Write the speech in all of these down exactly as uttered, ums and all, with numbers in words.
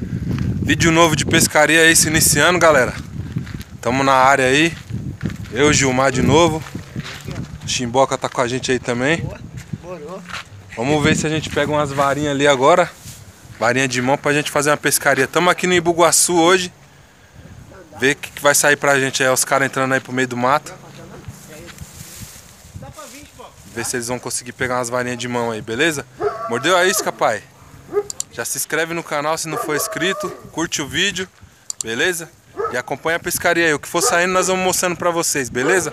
Vídeo novo de pescaria aí se iniciando, galera. Tamo na área aí. Eu e Gilmar de novo. O Ximboca tá com a gente aí também. Vamos ver se a gente pega umas varinhas ali agora. Varinha de mão pra gente fazer uma pescaria. Tamo aqui no Embu-Guaçu hoje. Ver o que, que vai sair pra gente aí. Os caras entrando aí pro meio do mato. Ver se eles vão conseguir pegar umas varinhas de mão aí, beleza? Mordeu a isca, pai! Já se inscreve no canal se não for inscrito. Curte o vídeo, beleza? E acompanha a pescaria aí. O que for saindo nós vamos mostrando pra vocês, beleza?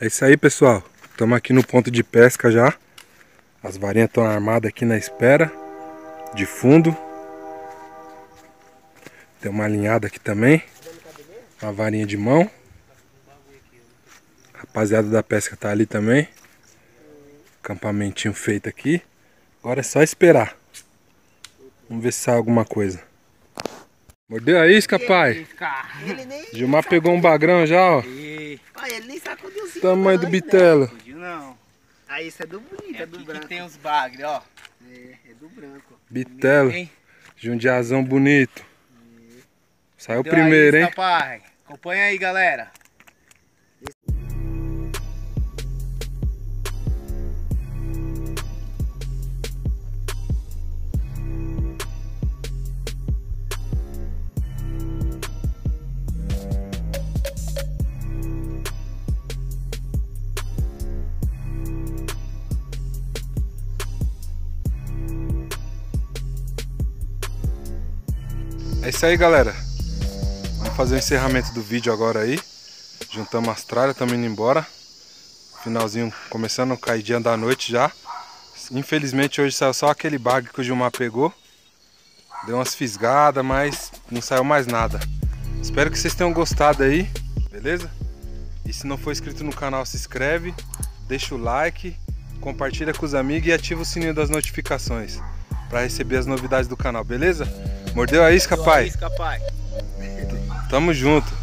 É isso aí, pessoal, estamos aqui no ponto de pesca já. As varinhas estão armadas aqui na espera, de fundo. Tem uma alinhada aqui também, uma varinha de mão. Rapaziada da pesca tá ali também. Acampamentinho feito aqui. Agora é só esperar. Vamos ver se sai alguma coisa. Mordeu a isca, pai! Gilmar pegou um bagrão já, ó. Pai, ele nem sacudiuzinho. Tamanho do bitelo. Não. A isca é do bonito, é do branco. Aqui tem uns bagre, ó. É, é do branco. Bitelo. Jundiazão bonito. Saiu primeiro, hein? Pai. Acompanha aí, galera. É isso aí, galera. Vamos fazer o encerramento do vídeo agora aí. Juntamos as tralhas, estamos indo embora. Finalzinho, começando a cair dia da noite já. Infelizmente hoje saiu só aquele bagre que o Gilmar pegou. Deu umas fisgadas, mas não saiu mais nada. Espero que vocês tenham gostado aí, beleza? E se não for inscrito no canal, se inscreve. Deixa o like, compartilha com os amigos e ativa o sininho das notificações para receber as novidades do canal, beleza? Mordeu a isca, pai! Tamo junto!